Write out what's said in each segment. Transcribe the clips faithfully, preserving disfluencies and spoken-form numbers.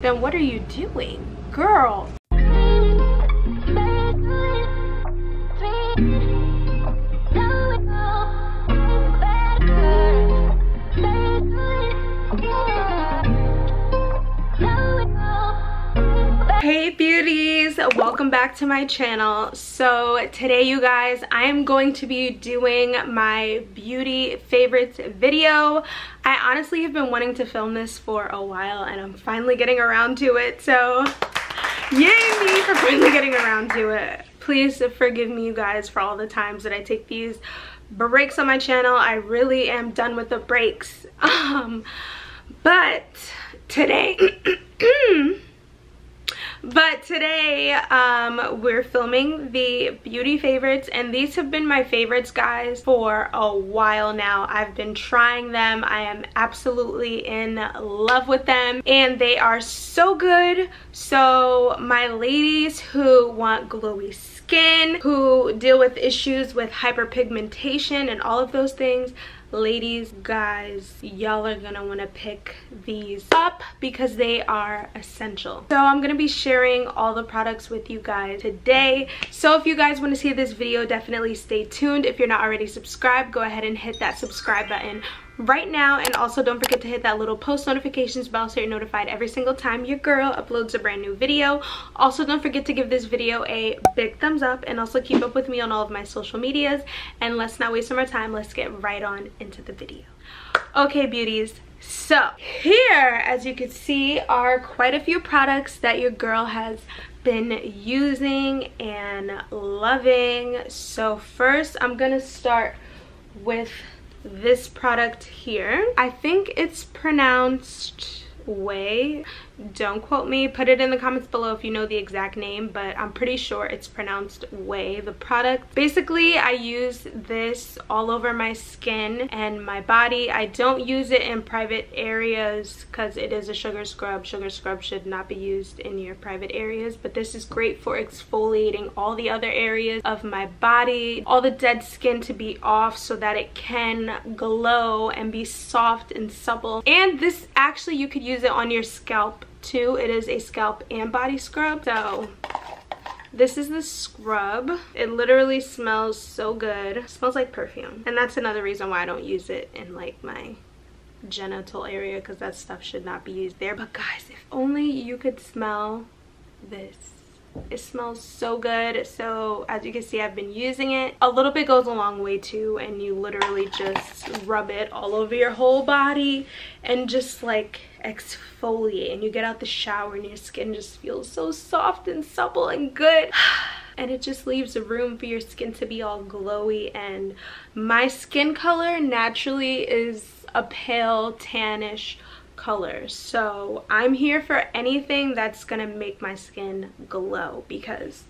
Then what are you doing, girl? Hey beauties, welcome back to my channel. So today you guys, I am going to be doing my beauty favorites video. I honestly have been wanting to film this for a while and I'm finally getting around to it. So yay me for finally getting around to it. Please forgive me you guys for all the times that I take these breaks on my channel. I really am done with the breaks. Um, but today... But today um, we're filming the beauty favorites, and these have been my favorites guys for a while now. I've been trying them. I am absolutely in love with them and they are so good. So my ladies who want glowy skin, who deal with issues with hyperpigmentation and all of those things, ladies, guys, y'all are gonna want to pick these up because they are essential. So I'm gonna be sharing all the products with you guys today. So if you guys want to see this video, definitely stay tuned. If you're not already subscribed, go ahead and hit that subscribe button right now, and also don't forget to hit that little post notifications bell so you're notified every single time your girl uploads a brand new video. Also don't forget to give this video a big thumbs up, and also keep up with me on all of my social medias, and let's not waste some more time. Let's get right on into the video. Okay beauties, so here as you can see are quite a few products that your girl has been using and loving. So first I'm gonna start with this product here. I think it's pronounced Way. Don't quote me. Put it in the comments below if you know the exact name, but I'm pretty sure it's pronounced Way. The product. Basically, I use this all over my skin and my body. I don't use it in private areas because it is a sugar scrub. Sugar scrub should not be used in your private areas, but this is great for exfoliating all the other areas of my body, all the dead skin to be off so that it can glow and be soft and supple. And this actually, you could use it on your scalp too. It is a scalp and body scrub. So this is the scrub. It literally smells so good. It smells like perfume, and that's another reason why I don't use it in like my genital area, because that stuff should not be used there. But guys, if only you could smell this. It smells so good. So as you can see, I've been using it. A little bit goes a long way too, and you literally just rub it all over your whole body and just like exfoliate, and you get out the shower and your skin just feels so soft and supple and good. And it just leaves room for your skin to be all glowy. And my skin color naturally is a pale tannish color, so I'm here for anything that's gonna make my skin glow, because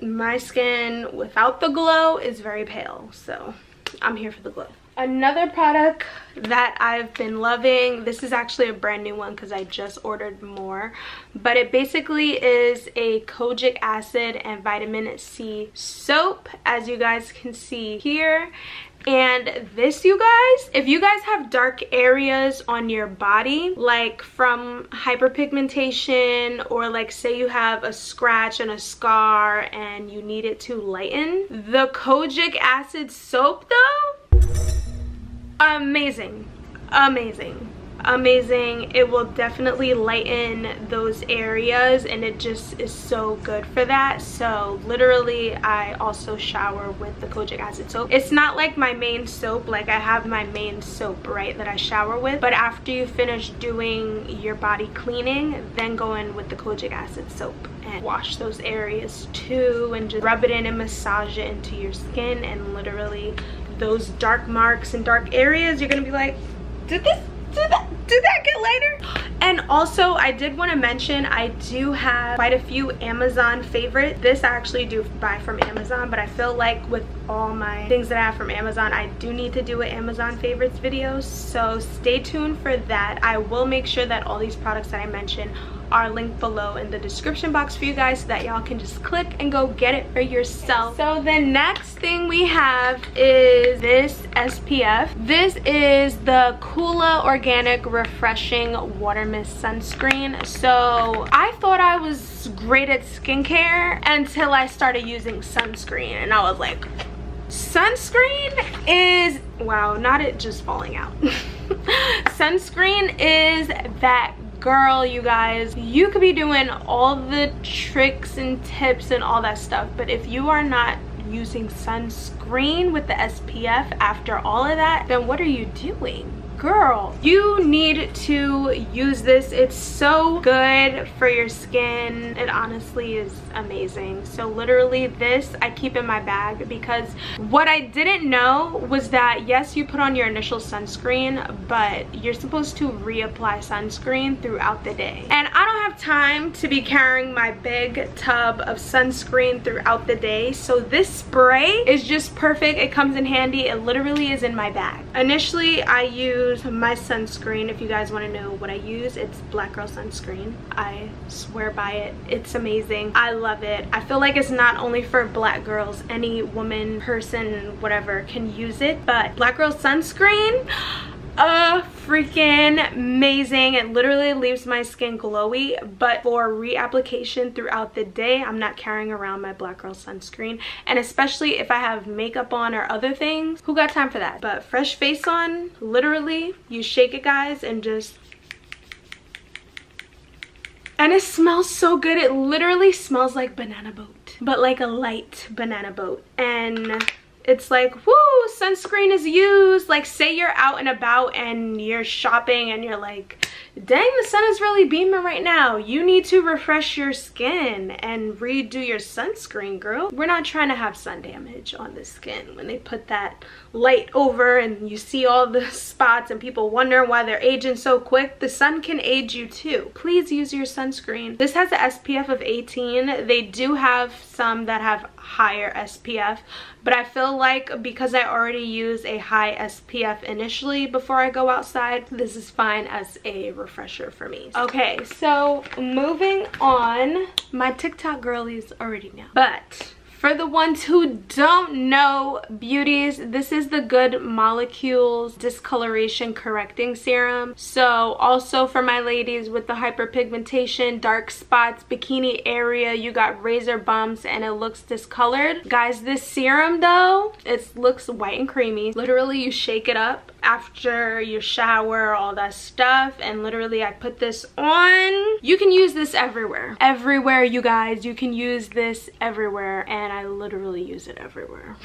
my skin without the glow is very pale, so I'm here for the glow. Another product that I've been loving, this is actually a brand new one because I just ordered more, but it basically is a kojic acid and vitamin C soap, as you guys can see here. And this, you guys, if you guys have dark areas on your body, like from hyperpigmentation, or like say you have a scratch and a scar and you need it to lighten, the kojic acid soap though, amazing, amazing, amazing. It will definitely lighten those areas, and it just is so good for that. So literally I also shower with the kojic acid soap. It's not like my main soap, like I have my main soap, right, that I shower with, but after you finish doing your body cleaning, then go in with the kojic acid soap and wash those areas too, and just rub it in and massage it into your skin, and literally those dark marks and dark areas, you're gonna be like, did this Did that, did that get lighter? And also I did want to mention, I do have quite a few Amazon favorites. This I actually do buy from Amazon, but I feel like with all my things that I have from Amazon. I do need to do an Amazon favorites video, so stay tuned for that. I will make sure that all these products that I mentioned are linked below in the description box for you guys, so that y'all can just click and go get it for yourself. So the next thing we have is this S P F. This is the Coola Organic Refreshing Water Mist Sunscreen. So I thought I was great at skincare until I started using sunscreen, and I was like, sunscreen is, wow, not it just falling out. Sunscreen is that girl, you guys. You could be doing all the tricks and tips and all that stuff, but if you are not using sunscreen with the S P F after all of that, then what are you doing? Girl, you need to use this. It's so good for your skin. It honestly is amazing. So literally this I keep in my bag, because what I didn't know was that yes, you put on your initial sunscreen, but you're supposed to reapply sunscreen throughout the day. And I don't have time to be carrying my big tub of sunscreen throughout the day, so this spray is just perfect. It comes in handy. It literally is in my bag. Initially I use my sunscreen. If you guys want to know what I use, it's Black Girl Sunscreen. I swear by it. It's amazing. I love it. I feel like it's not only for black girls. Any woman, person, whatever can use it, but Black Girl Sunscreen, uh freaking amazing. It literally leaves my skin glowy, but for reapplication throughout the day, I'm not carrying around my Black Girl Sunscreen. And especially if I have makeup on or other things, who got time for that? But fresh face on, literally you shake it, guys, and just, and it smells so good. It literally smells like banana boat, but like a light banana boat. And it's like, whoo, sunscreen is used. Like, say you're out and about and you're shopping and you're like, dang, the sun is really beaming right now. You need to refresh your skin and redo your sunscreen, girl. We're not trying to have sun damage on the skin. When they put that light over and you see all the spots and people wonder why they're aging so quick, the sun can age you too. Please use your sunscreen. This has an S P F of eighteen. They do have some that have higher S P F, but I feel like because I already use a high S P F initially before I go outside, this is fine as a refresher for me. Okay, so moving on. My TikTok girlies already know, but for the ones who don't know, beauties, this is the Good Molecules Discoloration Correcting Serum. So also for my ladies with the hyperpigmentation, dark spots, bikini area, you got razor bumps and it looks discolored. Guys, this serum though, it looks white and creamy. Literally you shake it up after your shower, all that stuff, and literally I put this on. You can use this everywhere. Everywhere, you guys, you can use this everywhere, and I literally use it everywhere.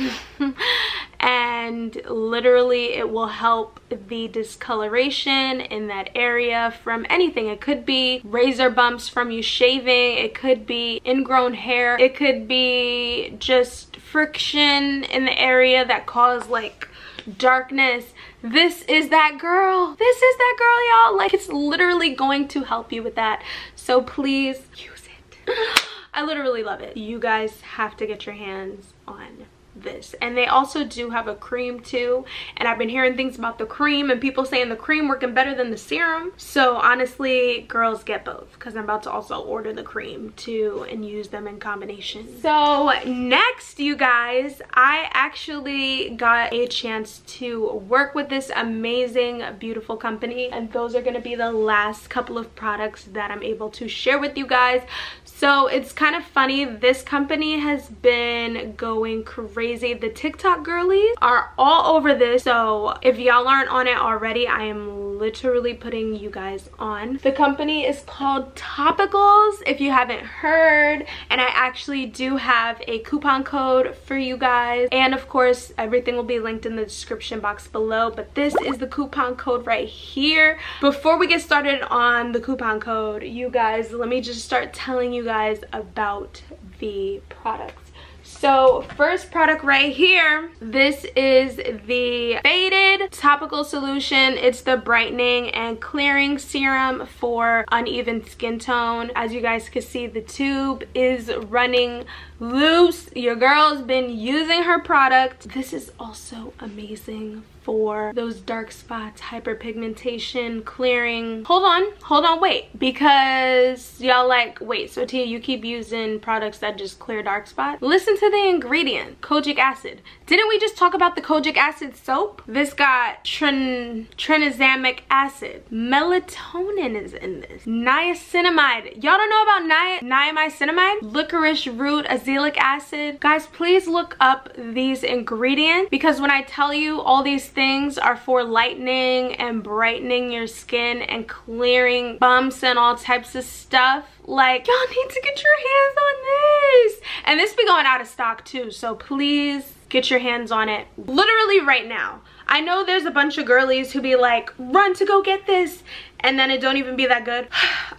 And literally it will help the discoloration in that area from anything. It could be razor bumps from you shaving, it could be ingrown hair, it could be just friction in the area that caused like darkness. This is that girl. This is that girl, y'all. Like, it's literally going to help you with that. So please use it. I literally love it. You guys have to get your hands on this. And they also do have a cream too, and I've been hearing things about the cream and people saying the cream working better than the serum. So honestly, girls, get both, because I'm about to also order the cream too and use them in combination. So next, you guys, I actually got a chance to work with this amazing, beautiful company, and those are going to be the last couple of products that I'm able to share with you guys. So it's kind of funny, this company has been going crazy. The TikTok girlies are all over this, so if y'all aren't on it already, I am literally putting you guys on. The company is called Topicals, if you haven't heard, and I actually do have a coupon code for you guys, and of course everything will be linked in the description box below, but this is the coupon code right here. Before we get started on the coupon code, you guys, let me just start telling you guys about the products. So first product right here, this is the Faded Topical Solution. It's the brightening and clearing serum for uneven skin tone. As you guys can see, the tube is running loose. Your girl's been using her product. This is also amazing for those dark spots, hyperpigmentation, clearing. Hold on, hold on, wait, because y'all like, wait, so Tia, you keep using products that just clear dark spots? Listen to the ingredient, kojic acid. Didn't we just talk about the kojic acid soap? This got tran tranexamic acid. Melatonin is in this. Niacinamide. Y'all don't know about ni niacinamide? Licorice root azelaic acid. Guys, please look up these ingredients, because when I tell you all these things, things are for lightening and brightening your skin and clearing bumps and all types of stuff. Like, y'all need to get your hands on this. And this be going out of stock too, so please get your hands on it literally right now. I know there's a bunch of girlies who be like, run to go get this, and then it don't even be that good.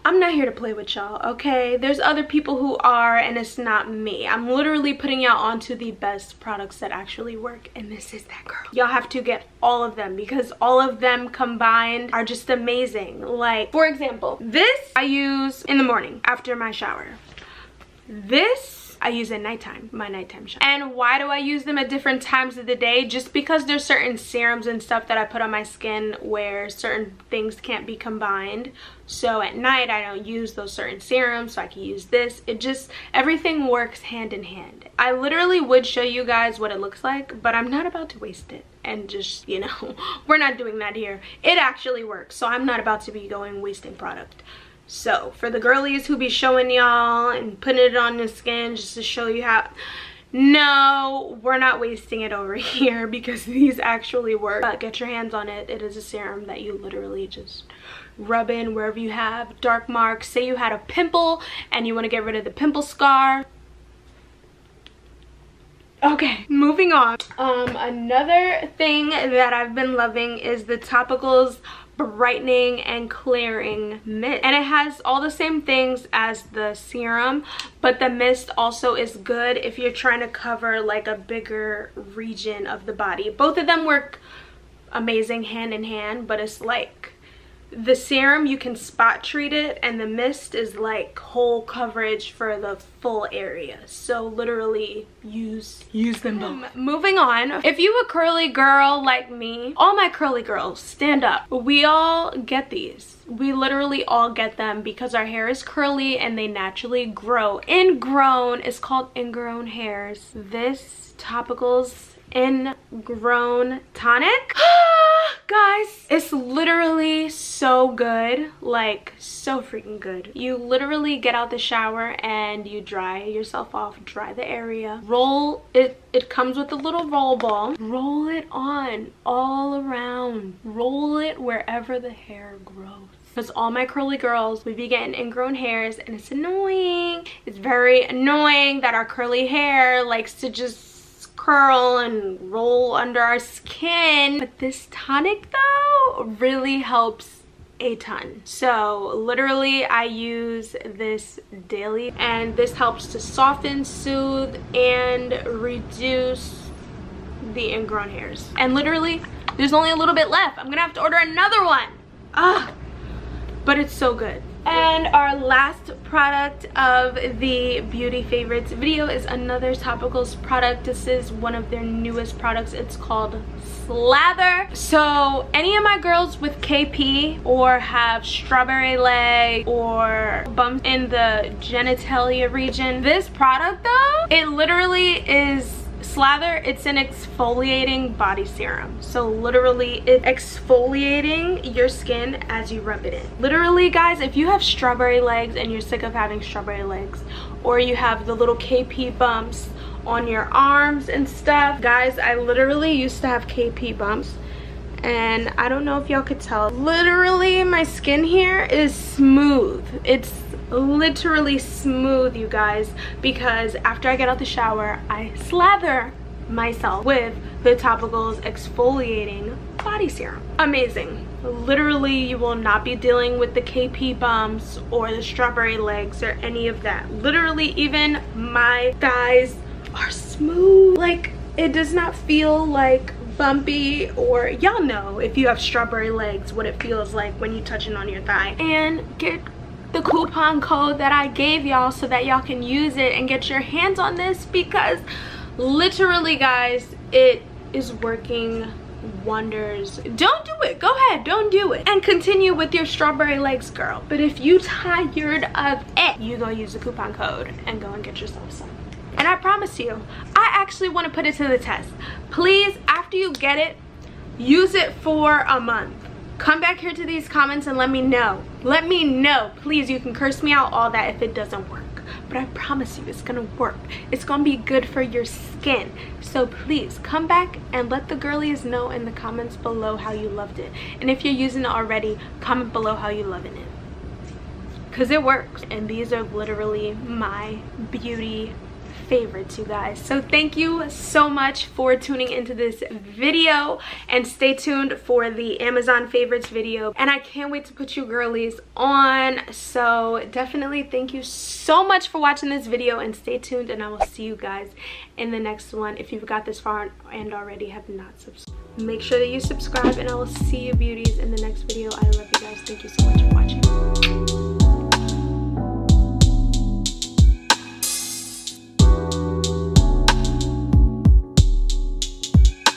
I'm not here to play with y'all, okay? There's other people who are, and it's not me. I'm literally putting y'all onto the best products that actually work, and this is that girl. Y'all have to get all of them, because all of them combined are just amazing. Like, for example, this I use in the morning after my shower. This I use at nighttime, my nighttime shower. And why do I use them at different times of the day? Just because there's certain serums and stuff that I put on my skin where certain things can't be combined. So at night, I don't use those certain serums, so I can use this. It just, everything works hand in hand. I literally would show you guys what it looks like, but I'm not about to waste it. And just, you know, we're not doing that here. It actually works, so I'm not about to be going wasting product. So for the girlies who be showing y'all and putting it on the skin just to show you how, no, we're not wasting it over here, because these actually work. But get your hands on it. It is a serum that you literally just rub in wherever you have dark marks. Say you had a pimple and you want to get rid of the pimple scar. Okay, moving on. Um, another thing that I've been loving is the Topicals Brightening and Clearing Mist. And it has all the same things as the serum, but the mist also is good if you're trying to cover like a bigger region of the body. Both of them work amazing hand in hand, but it's like the serum, you can spot treat it, and the mist is like whole coverage for the full area. So literally use use them both. Moving on, if you a curly girl like me, all my curly girls, stand up. We all get these. We literally all get them because our hair is curly and they naturally grow. Ingrown is called ingrown hairs. This Topicals Ingrown Tonic. Guys, it's literally so good, like so freaking good. You literally get out the shower and you dry yourself off, dry the area, roll it. It comes with a little roll ball. Roll it on all around. Roll it wherever the hair grows. Because all my curly girls, we be getting ingrown hairs, and it's annoying. It's very annoying that our curly hair likes to just curl and roll under our skin. But this tonic though really helps a ton. So literally I use this daily, and this helps to soften, soothe, and reduce the ingrown hairs. And literally there's only a little bit left. I'm gonna have to order another one. Ugh, but it's so good. And our last product of the Beauty Favorites video is another Topicals product. This is one of their newest products. It's called Slather. So any of my girls with K P or have strawberry leg or bumps in the genitalia region, this product though, it literally is Slather. It's an exfoliating body serum. So literally it's exfoliating your skin as you rub it in. Literally guys, if you have strawberry legs and you're sick of having strawberry legs, or you have the little K P bumps on your arms and stuff. Guys, I literally used to have K P bumps, and I don't know if y'all could tell. Literally my skin here is smooth. It's literally smooth, you guys, because after I get out the shower, I slather myself with the Topicals Exfoliating Body Serum. Amazing. Literally, you will not be dealing with the K P bumps or the strawberry legs or any of that. Literally, even my thighs are smooth. Like, it does not feel like bumpy, or y'all know if you have strawberry legs what it feels like when you touch it on your thigh. And get the coupon code that I gave y'all so that y'all can use it and get your hands on this, because literally guys, it is working wonders. Don't do it. Go ahead, don't do it, and continue with your strawberry legs, girl. But if you tired of it, you gonna use the coupon code and go and get yourself some. And I promise you, I actually want to put it to the test. Please, after you get it, use it for a month. Come back here to these comments and let me know. Let me know. Please, you can curse me out all that if it doesn't work. But I promise you, it's gonna work. It's gonna be good for your skin. So please, come back and let the girlies know in the comments below how you loved it. And if you're using it already, comment below how you're loving it. Because it works. And these are literally my beauty favorites, you guys. So thank you so much for tuning into this video, and stay tuned for the Amazon favorites video, and I can't wait to put you girlies on. So definitely thank you so much for watching this video, and stay tuned, and I will see you guys in the next one. If you've got this far and already have not subscribed, make sure that you subscribe, and I will see you beauties in the next video. I love you guys. Thank you so much for watching.